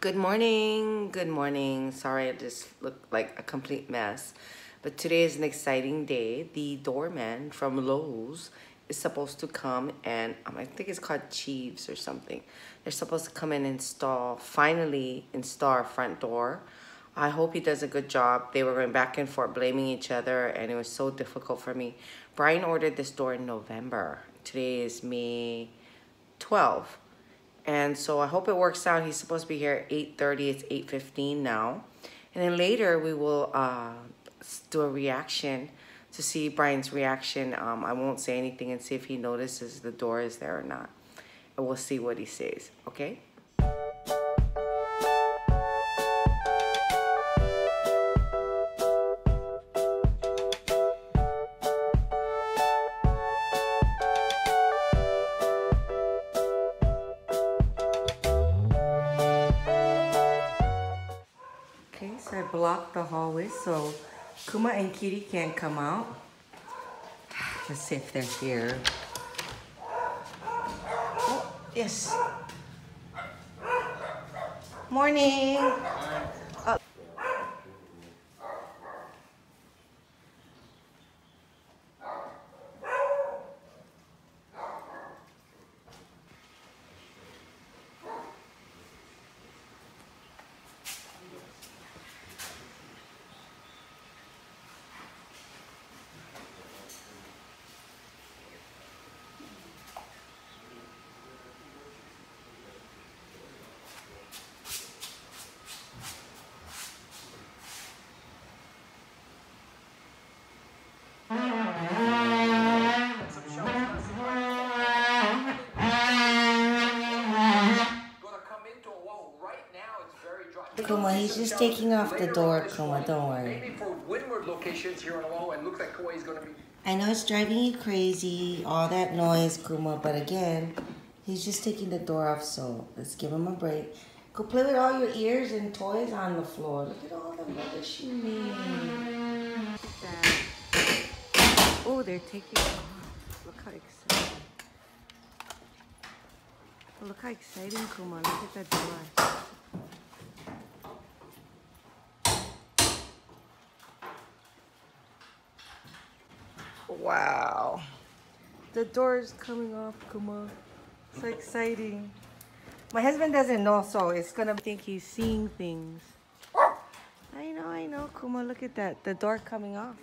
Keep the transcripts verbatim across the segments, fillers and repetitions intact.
Good morning, good morning. Sorry, I just look like a complete mess. But today is an exciting day. The doorman from Lowes is supposed to come and um, I think it's called Cheeves or something. They're supposed to come and install, finally install our front door. I hope he does a good job. They were going back and forth blaming each other and it was so difficult for me. Brian ordered this door in November. Today is May twelfth. And so I hope it works out. He's supposed to be here at eight thirty. It's eight fifteen now. And then later we will uh, do a reaction to see Brian's reaction. Um, I won't say anything and see if he notices the door is there or not. And we'll see what he says, okay? I blocked the hallway so Kuma and Kitty can't come out. Let's see if they're here. Oh, yes. Morning. Uh, Kuma, he's just taking off the door, Kuma, don't worry. I know it's driving you crazy, all that noise, Kuma, but again, he's just taking the door off, so let's give him a break. Go play with all your ears and toys on the floor. Look at all the rubbish you made. Oh, they're taking off. Look how exciting. Look how exciting, Kuma. Look at that door. Wow, the door is coming off, Kuma. So exciting. My husband doesn't know, so it's gonna think he's seeing things. I know, I know, Kuma. Look at that. The door coming off.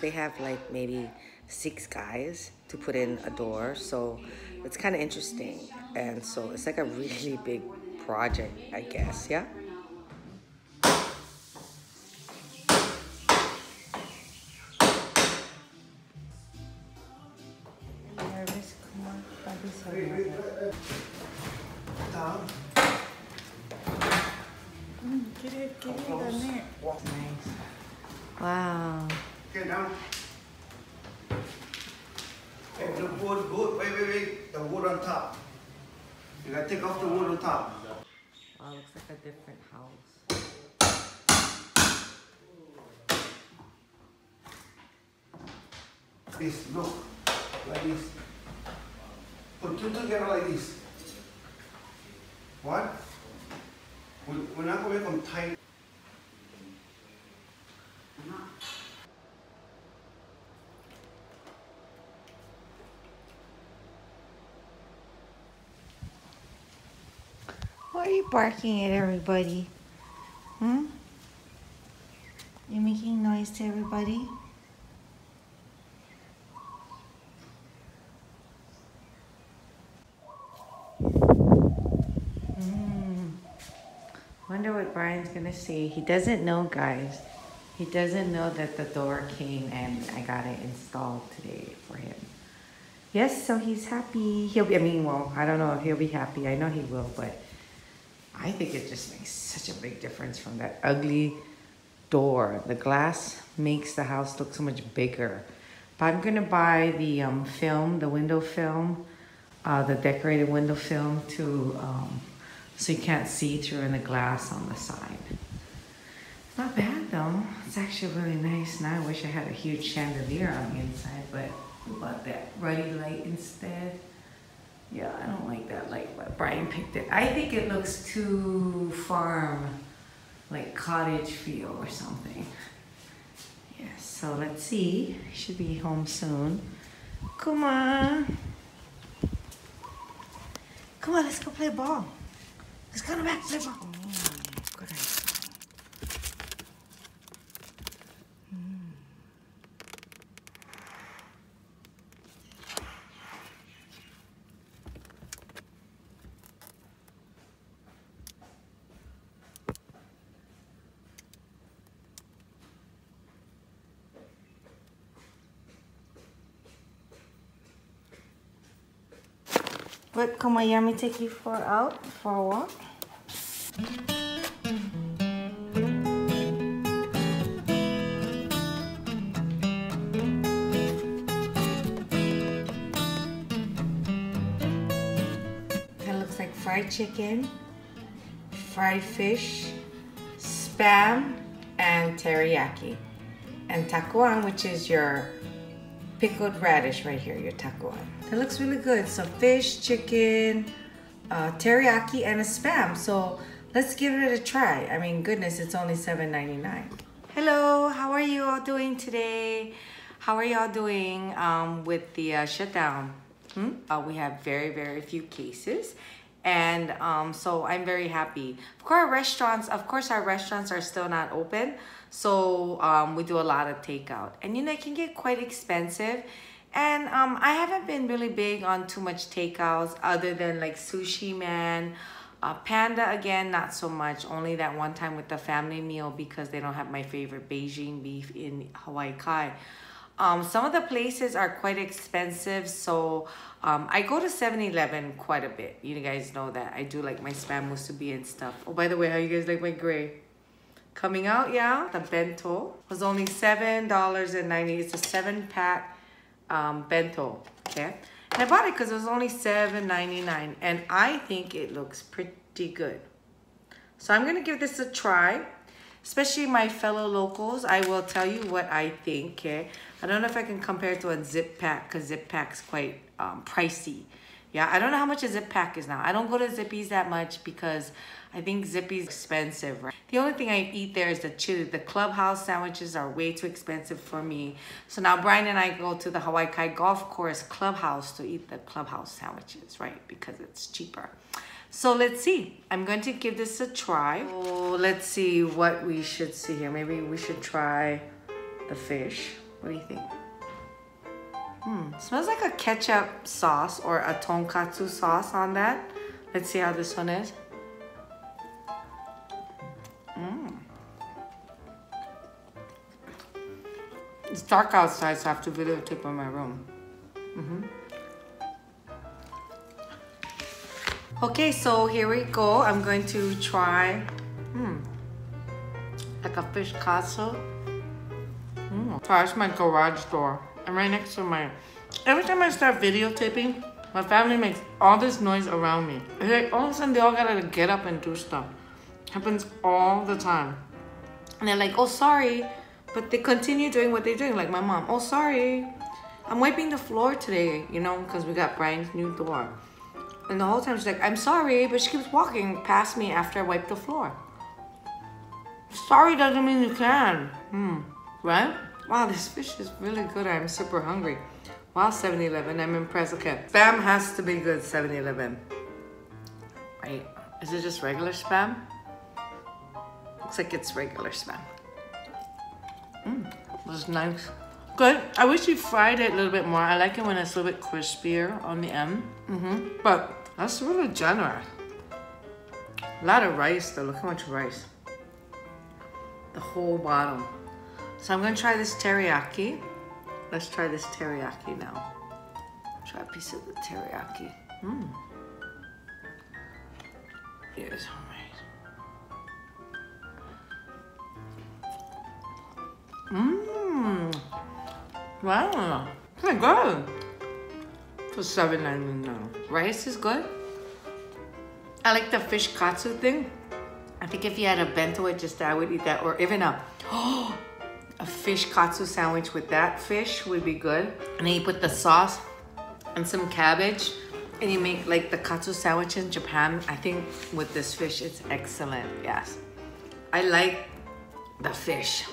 They have like maybe six guys to put in a door, so it's kind of interesting. And so it's like a really big project, I guess, yeah? Wow. Okay, now. Hey, the wood, wood, wait, wait, wait. The wood on top. You gotta take off the wood on top. Oh, it looks like a different house. This, look, like this. Put two together like this. What? We're not going from tight. Why are you barking at everybody? Hmm? You're making noise to everybody? Mm. Wonder what Brian's gonna say. He doesn't know, guys. He doesn't know that the door came and I got it installed today for him. Yes, so he's happy. He'll be, I mean, well, I don't know if he'll be happy. I know he will, but I think it just makes such a big difference from that ugly door. The glass makes the house look so much bigger. But I'm gonna buy the um, film, the window film, uh, the decorated window film to, um, so you can't see through in the glass on the side. Not bad though. It's actually really nice. Now I wish I had a huge chandelier on the inside, but what about that ruddy light instead? Yeah, I don't like that light, but Brian picked it. I think it looks too farm, like cottage feel or something. Yeah, so let's see. Should be home soon. Kuma! Come on, let's go play ball. Let's go back play ball. Oh, good idea. What, Kumayami, take you for out for a walk? That looks like fried chicken, fried fish, spam, and teriyaki. And takuan, which is your pickled radish right here, your takuan. It looks really good. So fish, chicken, uh, teriyaki, and a spam. So let's give it a try. I mean, goodness, it's only seven ninety-nine. Hello, how are you all doing today? How are y'all doing um, with the uh, shutdown? Hmm? Uh, we have very, very few cases. And um, so I'm very happy. Of course, our restaurants, of course, our restaurants are still not open. So um, we do a lot of takeout. And you know, it can get quite expensive. And um, I haven't been really big on too much takeouts other than like Sushi Man, uh, Panda again, not so much. Only that one time with the family meal because they don't have my favorite Beijing beef in Hawaii Kai. Um, some of the places are quite expensive, so um, I go to seven eleven quite a bit. You guys know that. I do like my spam musubi and stuff. Oh, by the way, how you guys like my gray? Coming out, yeah. The bento was only seven ninety. It's a seven pack. Um, bento, okay, and I bought it because it was only seven ninety-nine, and I think it looks pretty good. So I'm gonna give this a try, especially my fellow locals. I will tell you what I think. Okay, I don't know if I can compare it to a zip pack because zip pack's quite um, pricey. Yeah, I don't know how much a zip pack is now. I don't go to Zippy's that much because I think Zippy's expensive, right? The only thing I eat there is the chili. The clubhouse sandwiches are way too expensive for me. So now Brian and I go to the Hawaii Kai Golf Course Clubhouse to eat the clubhouse sandwiches, right? Because it's cheaper. So let's see. I'm going to give this a try. Oh, let's see what we should see here. Maybe we should try the fish. What do you think? Hmm, smells like a ketchup sauce or a tonkotsu sauce on that. Let's see how this one is. Mm. It's dark outside, so I have to videotape in my room. Mm-hmm. Okay, so here we go. I'm going to try mm, like a fish katsu. Mm. That's my garage door. I'm right next to my... Every time I start videotaping, my family makes all this noise around me. It's like all of a sudden they all gotta like, get up and do stuff. Happens all the time. And they're like, oh, sorry. But they continue doing what they're doing. Like my mom, oh, sorry. I'm wiping the floor today, you know, because we got Brian's new door. And the whole time she's like, I'm sorry, but she keeps walking past me after I wipe the floor. Sorry doesn't mean you can. Hmm, right? Wow, this fish is really good. I'm super hungry. Wow, seven eleven, I'm impressed. Okay, spam has to be good, seven eleven. Right, is it just regular spam? Looks like it's regular spam. Mmm, was nice. Good, I wish you fried it a little bit more. I like it when it's a little bit crispier on the end. Mm-hmm. But that's really generous. A lot of rice though, look how much rice. The whole bottom. So I'm gonna try this teriyaki. Let's try this teriyaki now. Try a piece of the teriyaki. Mmm. It is amazing. Mmm. Wow. Pretty good. For seven ninety-nine. Rice is good. I like the fish katsu thing. I think if you had a bento, I just I would eat that, or even a oh, a fish katsu sandwich with that fish would be good. And then you put the sauce and some cabbage, and you make like the katsu sandwich in Japan. I think with this fish, it's excellent. Yes, I like the fish.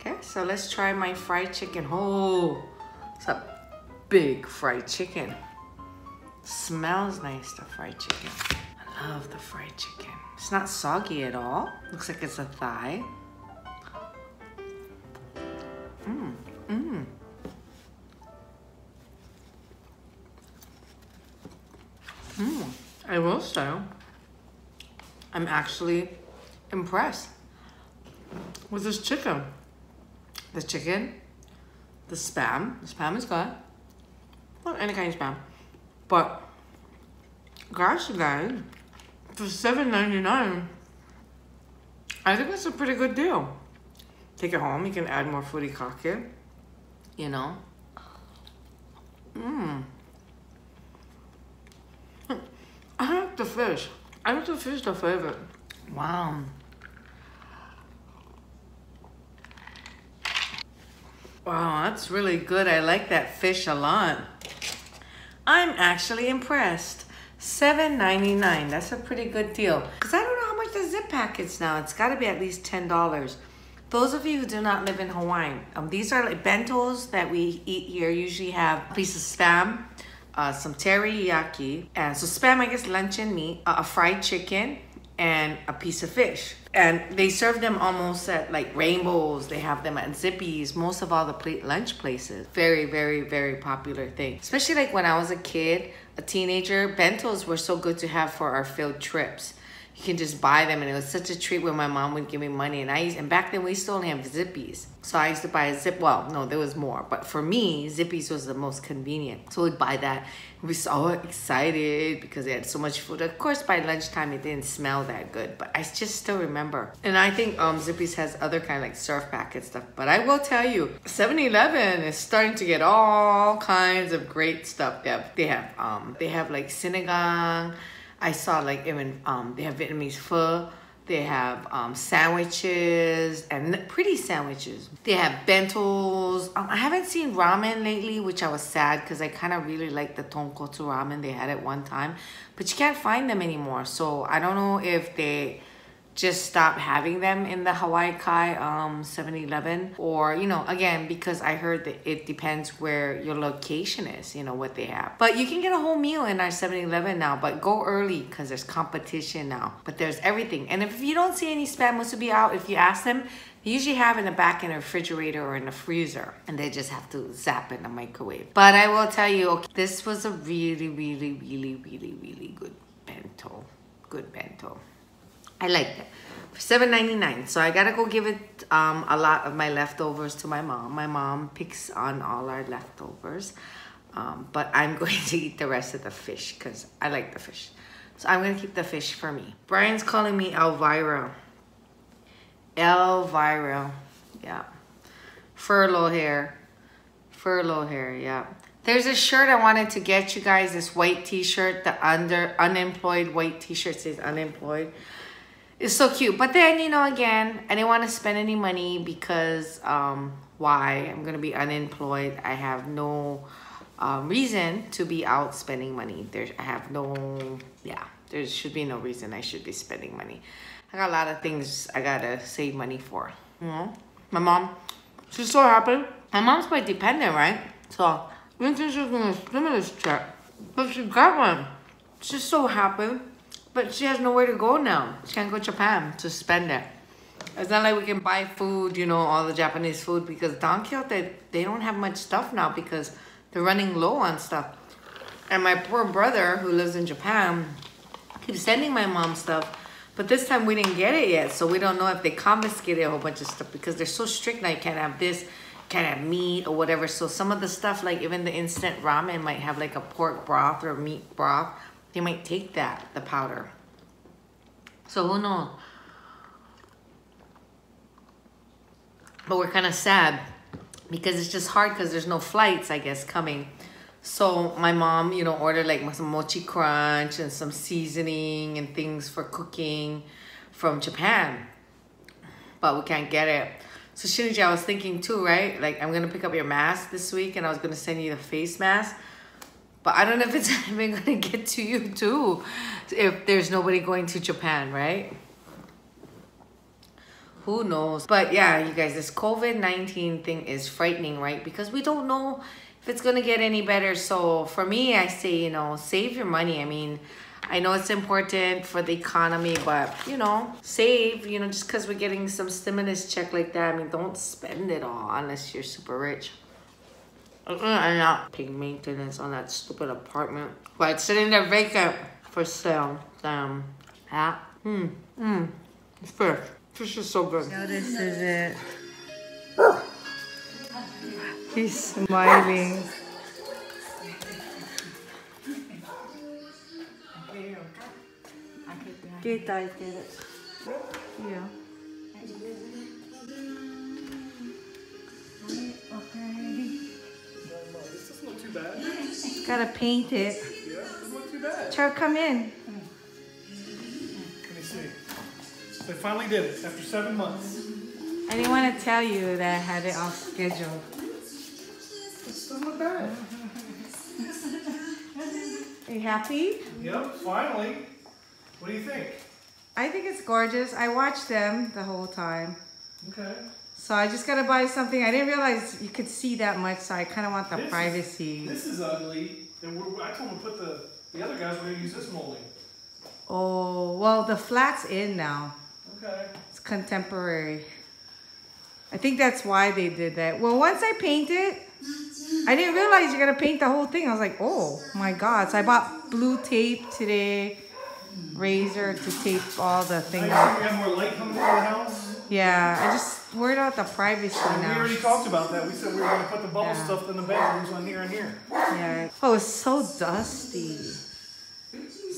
Okay, so let's try my fried chicken. Oh, it's a big fried chicken. Smells nice, the fried chicken. I love the fried chicken. It's not soggy at all. Looks like it's a thigh. Mmm, mmm. Mmm, I will say, I'm actually impressed with this chicken. The chicken, the spam, the spam is good. Well, any kind of spam. But, gosh, you guys, for seven ninety-nine, I think that's a pretty good deal. Take it home, you can add more furikake, you know. Mmm. I like the fish. I like the fish the favorite. Wow. Wow, that's really good. I like that fish a lot. I'm actually impressed. seven ninety-nine, that's a pretty good deal. Because I don't know how much the zip pack is now. It's got to be at least ten dollars. Those of you who do not live in Hawaii, um, these are like bentos that we eat here. Usually have a piece of spam, uh, some teriyaki. And so spam, I guess, luncheon meat, uh, a fried chicken, and a piece of fish. And they serve them almost at like Rainbows. They have them at Zippy's, most of all the plate lunch places. Very, very, very popular thing. Especially like when I was a kid, a teenager, bentos were so good to have for our field trips. You can just buy them, and it was such a treat when my mom would give me money. And I used, and back then we still only have Zippy's. So I used to buy a zip, well, no, there was more. But for me, Zippy's was the most convenient. So we'd buy that. We were so excited because they had so much food. Of course, by lunchtime, it didn't smell that good, but I just still remember. And I think um, Zippy's has other kind of like surf packet stuff. But I will tell you, seven eleven is starting to get all kinds of great stuff. They have, they have, um, they have like sinigang. I saw like even um, they have Vietnamese pho, they have um, sandwiches and pretty sandwiches. They have bentos. Um, I haven't seen ramen lately, which I was sad because I kind of really like the tonkotsu ramen they had at one time, but you can't find them anymore. So I don't know if they just stopped having them in the Hawaii Kai um, seven eleven, or, you know, again, because I heard that it depends where your location is, you know, what they have. But you can get a whole meal in our seven eleven now, but go early because there's competition now. But there's everything. And if you don't see any spam musubi out, if you ask them, they usually have in the back in the refrigerator or in the freezer, and they just have to zap in the microwave. But I will tell you, okay, this was a really, really, really, really, really good bento. Good bento. I liked it for seven ninety-nine. So I gotta go give it um, a lot of my leftovers to my mom. My mom picks on all our leftovers, um, but I'm going to eat the rest of the fish because I like the fish. So I'm gonna keep the fish for me. Brian's calling me Elvira. Elvira, yeah. Furlough hair, furlough hair, yeah. There's a shirt I wanted to get you guys, this white t-shirt, the under unemployed white t-shirt says unemployed. It's so cute. But then, you know, again, I didn't want to spend any money because um, why? I'm going to be unemployed. I have no um, reason to be out spending money. There, I have no, yeah, there should be no reason I should be spending money. I got a lot of things I got to save money for. You know? My mom, she's so happy. My mom's quite dependent, right? So, we didn't think she was going to stimulus check, but she got one. She's so happy. But she has nowhere to go now. She can't go to Japan to spend it. It's not like we can buy food, you know, all the Japanese food, because Don Quijote, they don't have much stuff now because they're running low on stuff. And my poor brother who lives in Japan keeps sending my mom stuff, but this time we didn't get it yet. So we don't know if they confiscated a whole bunch of stuff because they're so strict now. You can't have this, can't have meat or whatever. So some of the stuff, like even the instant ramen might have like a pork broth or meat broth. They might take that, the powder. So who knows? But we're kind of sad because it's just hard because there's no flights, I guess, coming. So my mom, you know, ordered like some mochi crunch and some seasoning and things for cooking. from Japan, but we can't get it. So Shinji, I was thinking too, right? Like, I'm going to pick up your mask this week, and I was going to send you the face mask. But I don't know if it's even going to get to you too, if there's nobody going to Japan, right? Who knows? But yeah, you guys, this COVID nineteen thing is frightening, right? Because we don't know if it's going to get any better. So for me, I say, you know, save your money. I mean, I know it's important for the economy, but, you know, save, you know, just because we're getting some stimulus check like that. I mean, don't spend it all unless you're super rich. I'm not paying maintenance on that stupid apartment, but it's sitting there vacant for sale. Damn. Yeah. Hmm. Hmm. It's fish. Fish is so good. So this is it. He's smiling. Yeah. Bad. Gotta paint it. Yeah, it's not too bad. Try to come in. Let me see. They finally did it after seven months. I didn't want to tell you that I had it off schedule. It's still not bad. Are you happy? Yep, finally. What do you think? I think it's gorgeous. I watched them the whole time. Okay. So I just gotta buy something. I didn't realize you could see that much, so I kind of want the this privacy. Is, this is ugly. And we're, I told them to put the, the other guys, we're gonna use this molding. Oh, well, the flat's in now. Okay. It's contemporary. I think that's why they did that. Well, once I paint it, I didn't realize you're gonna paint the whole thing. I was like, oh my God. So I bought blue tape today, razor to tape all the things. I think we have more light coming into the house. Yeah, I just worried about the privacy now. We already talked about that. We said we were going to put the bubble yeah. stuff in the bedrooms on here and here. Yeah. Oh, it's so dusty.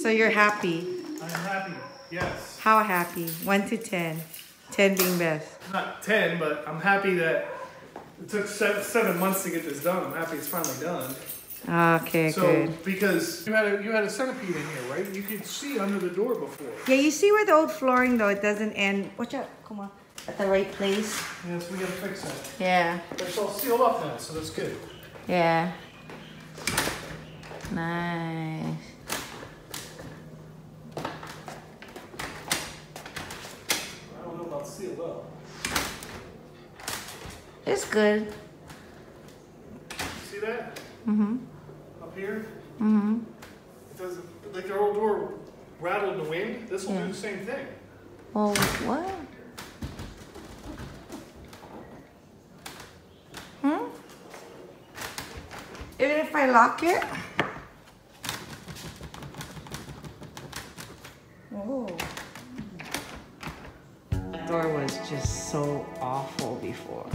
So you're happy? I'm happy, yes. How happy? one to ten. ten being best. Not ten, but I'm happy that it took seven, seven months to get this done. I'm happy it's finally done. Okay, so, good. Because you had a, you had a centipede in here, right? You could see under the door before. Yeah, you see where the old flooring, though, it doesn't end. Watch out, Kuma. At the right place. Yes, we gotta fix that. Yeah. It's all sealed up now, so that's good. Yeah. Nice. I don't know about sealed up. It's good. See that? Mm-hmm. Up here? Mm-hmm. It doesn't, like our old door rattled in the wind. This will yeah. do the same thing. Well, what? Hmm? Even if I lock it? Whoa. The door was just so awful before.